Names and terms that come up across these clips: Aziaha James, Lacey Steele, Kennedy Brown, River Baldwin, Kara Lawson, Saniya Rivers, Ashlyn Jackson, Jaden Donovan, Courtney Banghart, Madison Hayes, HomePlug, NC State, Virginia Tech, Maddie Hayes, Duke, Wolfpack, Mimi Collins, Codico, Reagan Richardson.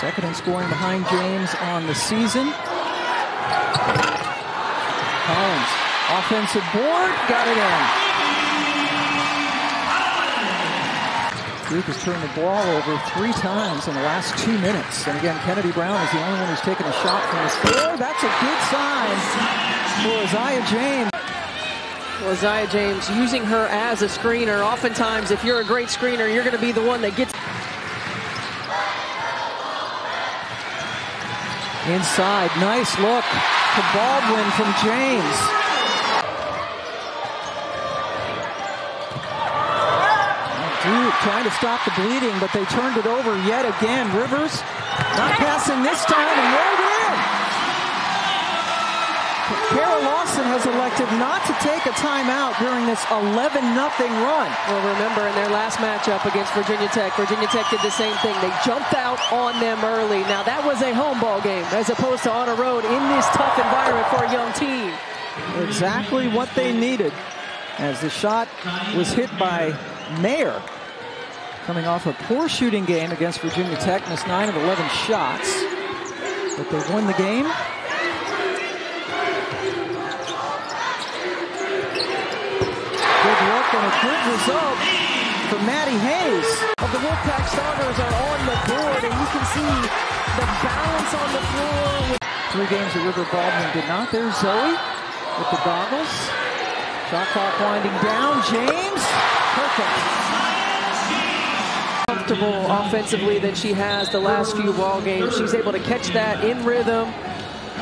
Second in scoring behind James on the season. Collins, offensive board, got it in. Duke has turned the ball over 3 times in the last 2 minutes. And again, Kennedy Brown is the only one who's taken a shot from the floor. That's a good sign for Aziaha James. Well, Aziaha James using her as a screener. Oftentimes, if you're a great screener, you're going to be the one that gets... Inside, nice look to Baldwin from James. Duke trying to stop the bleeding, but they turned it over yet again. Rivers not passing this time and rolled it in. Kara Lawson has elected not to take a timeout during this 11-0 run. Well, remember in their last matchup against Virginia Tech did the same thing. They jumped out on them early. Now, that was a home ball game as opposed to on a road in this tough environment for a young team. Exactly what they needed as the shot was hit by Mayer. Coming off a poor shooting game against Virginia Tech, missed 9 of 11 shots. But they won the game. And a good result for Maddie Hayes. The Wolfpack starters are on the board, and you can see the balance on the floor. 3 games that River Baldwin did not. There's Zoe with the goggles. Shot clock winding down. James, perfect. Comfortable offensively than she has the last few ball games. She's able to catch that in rhythm.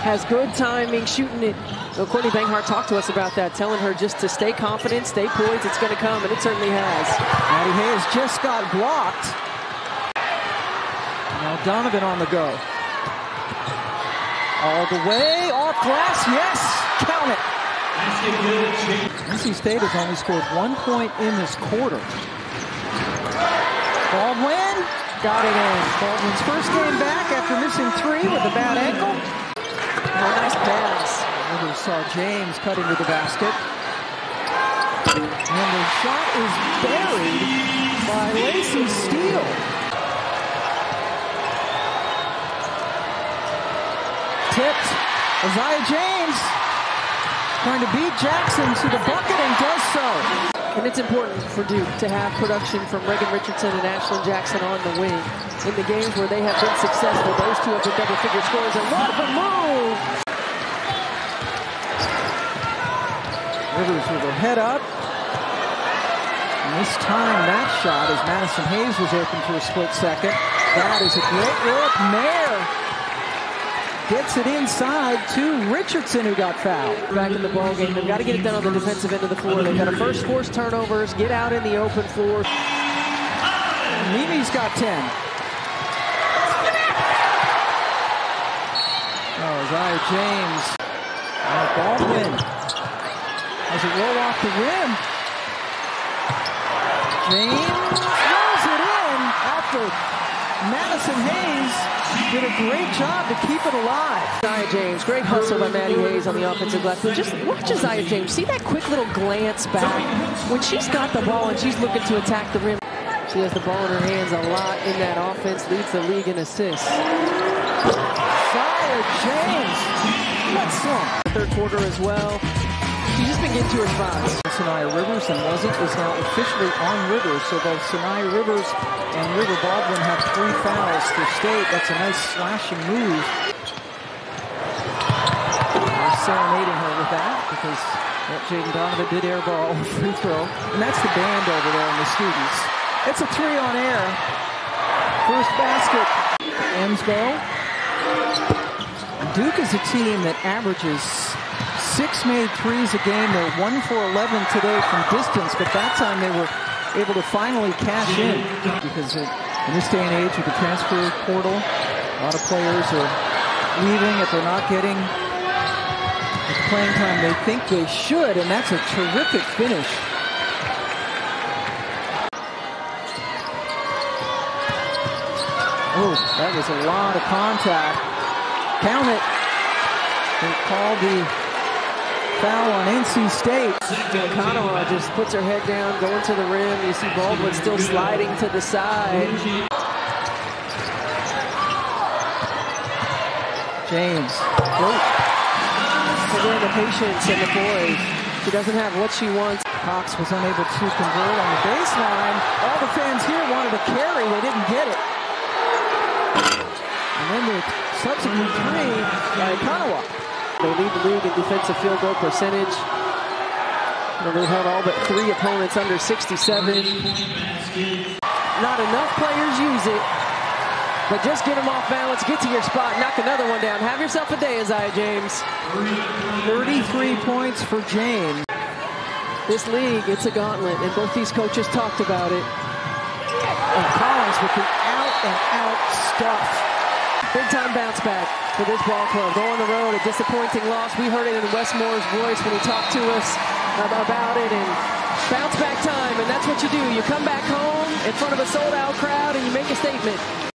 Has good timing, shooting it. Well, Courtney Banghart talked to us about that, telling her just to stay confident, stay poised, it's going to come, and it certainly has. Maddie Hayes just got blocked. Now Donovan on the go. All the way, off glass, yes, count it. NC State has only scored 1 point in this quarter. Baldwin, got it in. Baldwin's first game back after missing 3 with a bad ankle. Nice pass. We saw James cut into the basket. And the shot is buried by Lacey Steele. Tipped. Aziaha James trying to beat Jackson to the bucket and does so. And it's important for Duke to have production from Reagan Richardson and Ashlyn Jackson on the wing. In the games where they have been successful, those two have been double-figure scorers. And what a move! Rivers with her head up. And this time, that shot, as Madison Hayes was open for a split second. That is a great look. Mayer gets it inside to Richardson, who got fouled. Back in the ballgame, they've got to get it done on the defensive end of the floor. They've got to first force turnovers, get out in the open floor. Mimi's got 10. Oh, Aziaha James. Baldwin. As it roll off the rim. James throws it in after Madison Hayes did a great job to keep it alive. Aziaha James, great hustle by Maddie Hayes on the offensive glass. Just watch Aziaha James. See that quick little glance back. When she's got the ball and she's looking to attack the rim. She has the ball in her hands a lot in that offense. Leads the league in assists. Aziaha James. The third quarter as well. She's just been getting to her spots. Saniya Rivers and Wasn't is now officially on Rivers, so both Saniya Rivers and River Baldwin have 3 fouls for State. That's a nice slashing move. They're serenading her with that because that Jaden Donovan did air ball on free throw. And that's the band over there and the students. It's a 3 on air. First basket. Duke is a team that averages 6 made threes a game. They're 1 for 11 today from distance, but that time they were able to finally cash in because in this day and age with the transfer portal, a lot of players are leaving if they're not getting the playing time they think they should, and that's a terrific finish. Oh, that was a lot of contact. Count it. They called the foul on NC State. Connell just puts her head down, going to the rim. You see Baldwin still sliding to the side. James. Again, the patience and the poise. She doesn't have what she wants. Cox was unable to convert on the baseline. All the fans here wanted a carry. They didn't get it. And then the subsequent three by Kanawa. They lead the league in defensive field goal percentage. They held all but three opponents under 67. Not enough players use it. But just get them off balance, get to your spot, knock another one down. Have yourself a day, Aziaha James. 33 points for James. This league, it's a gauntlet, and both these coaches talked about it. And Collins with the out-and-out stuff. Big-time bounce back for this ball club. Go on the road, a disappointing loss. We heard it in Westmore's voice when he talked to us about it, and bounce back time, and that's what you do. You come back home in front of a sold-out crowd, and you make a statement.